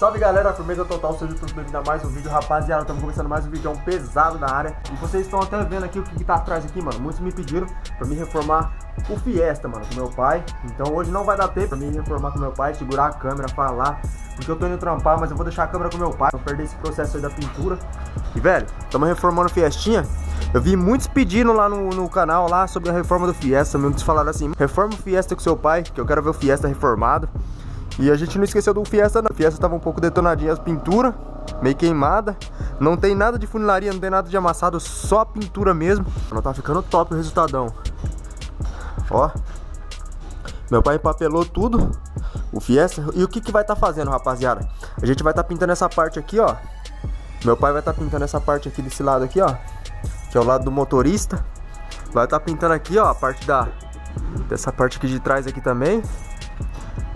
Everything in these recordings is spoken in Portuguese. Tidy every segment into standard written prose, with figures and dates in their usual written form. Salve galera, firmeza total, seja tudo bem-vindo a mais um vídeo. Rapaziada, estamos começando mais um vídeo pesado na área. E vocês estão até vendo aqui o que tá atrás aqui, mano. Muitos me pediram pra me reformar o Fiesta, mano, com meu pai. Então hoje não vai dar tempo pra me reformar com meu pai, segurar a câmera, falar, porque eu tô indo trampar, mas eu vou deixar a câmera com meu pai, pra perder esse processo aí da pintura. E velho, estamos reformando o Fiestinha. Eu vi muitos pedindo lá no canal lá sobre a reforma do Fiesta. Muitos falaram assim, reforma o Fiesta com seu pai, que eu quero ver o Fiesta reformado. E a gente não esqueceu do Fiesta, não. O Fiesta tava um pouco detonadinha, as pinturas, meio queimada. Não tem nada de funilaria, não tem nada de amassado, só pintura mesmo. Não tá ficando top o resultadão. Ó, meu pai empapelou tudo, o Fiesta. E o que vai tá fazendo, rapaziada? A gente vai tá pintando essa parte aqui, ó. Meu pai vai tá pintando essa parte aqui desse lado aqui, ó, que é o lado do motorista. Vai tá pintando aqui, ó, a parte dessa parte aqui de trás aqui também.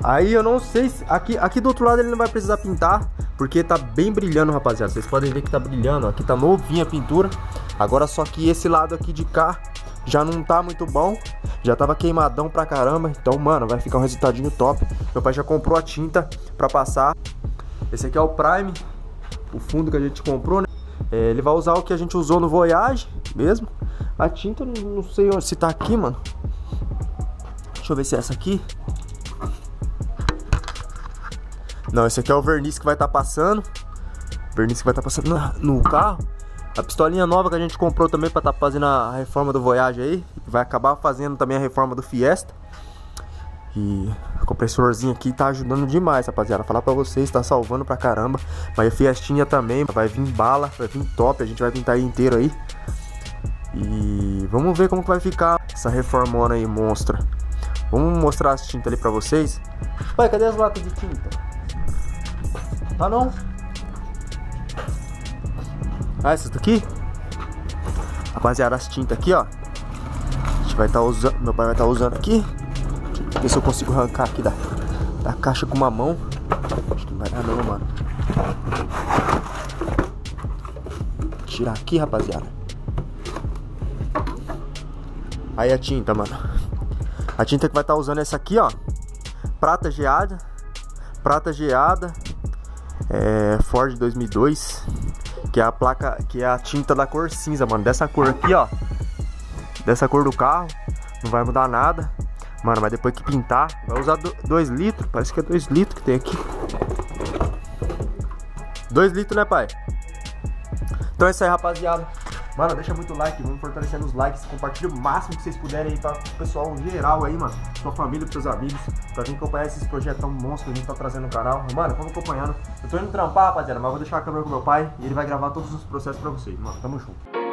Aí eu não sei se aqui do outro lado ele não vai precisar pintar, porque tá bem brilhando, rapaziada. Vocês podem ver que tá brilhando, ó. Aqui tá novinha a pintura. Agora só que esse lado aqui de cá já não tá muito bom, já tava queimadão pra caramba. Então, mano, vai ficar um resultadinho top. Meu pai já comprou a tinta pra passar. Esse aqui é o Prime, o fundo que a gente comprou, né? Ele vai usar o que a gente usou no Voyage mesmo. A tinta, não sei se tá aqui, mano. Deixa eu ver se é essa aqui. Não, esse aqui é o verniz que vai estar passando. Verniz que vai estar passando no carro. A pistolinha nova que a gente comprou também para estar fazendo a reforma do Voyage aí. Vai acabar fazendo também a reforma do Fiesta. E o compressorzinho aqui tá ajudando demais, rapaziada. Falar para vocês, tá salvando pra caramba. Mas a Fiestinha também vai vir bala, vai vir top. A gente vai pintar ele inteiro aí. E vamos ver como que vai ficar essa reformona aí, monstra. Vamos mostrar as tintas ali pra vocês. Pai, cadê as latas de tinta? Ah, não. Ah, essa daqui? Rapaziada, as tintas aqui, ó. A gente vai estar usando. Meu pai vai estar usando aqui. Deixa eu ver se eu consigo arrancar aqui da caixa com uma mão. Acho que não vai dar, não, mano. Tirar aqui, rapaziada. Aí a tinta, mano. A tinta que vai estar usando é essa aqui, ó. Prata geada. Prata geada. É Ford 2002, que é a placa, que é a tinta da cor cinza, mano. Dessa cor aqui, ó, dessa cor do carro, não vai mudar nada, mano. Mas depois que pintar, vai usar 2 litros. Parece que é 2 litros que tem aqui. 2 litros, né, pai? Então é isso aí, rapaziada. Mano, deixa muito like, vamos fortalecendo os likes. Compartilha o máximo que vocês puderem aí, tá? O pessoal em geral aí, mano. Sua família, pros seus amigos. Pra vir acompanhar esses projetos tão monstros que a gente tá trazendo no canal. Mano, vamos acompanhando. Eu tô indo trampar, rapaziada, mas vou deixar a câmera com meu pai e ele vai gravar todos os processos pra vocês. Mano, tamo junto.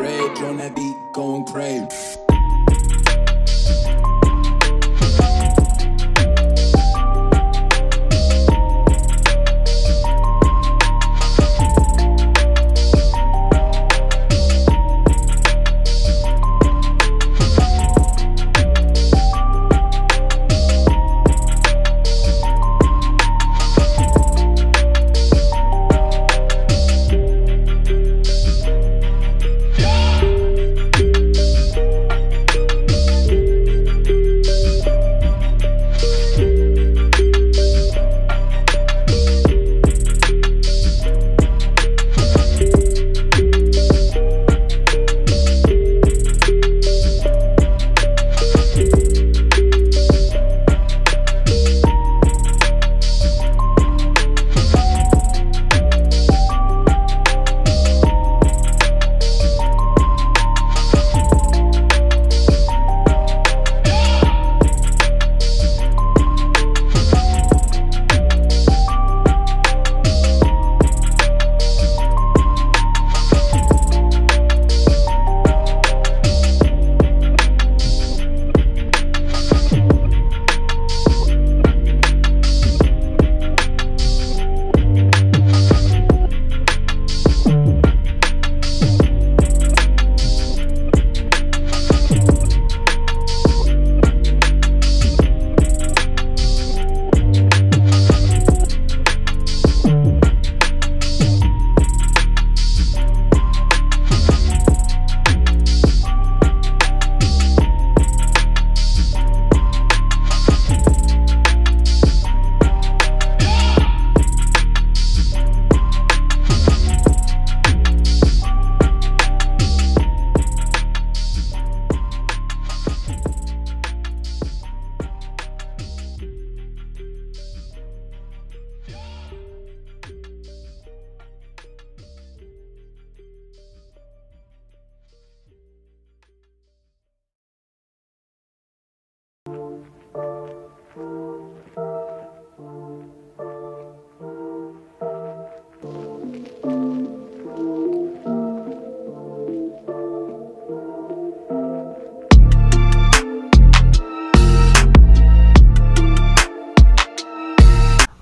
Rage on that beat, going crazy.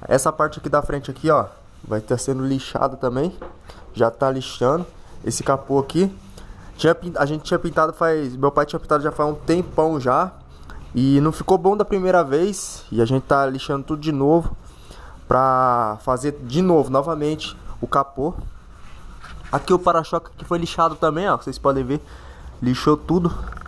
Essa parte aqui da frente aqui, ó, vai estar sendo lixada também. Já tá lixando. Esse capô aqui a gente tinha pintado meu pai tinha pintado já faz um tempão já. E não ficou bom da primeira vez. E a gente tá lixando tudo de novo pra fazer de novo, novamente, o capô. Aqui o para-choque que foi lixado também, ó, vocês podem ver. Lixou tudo.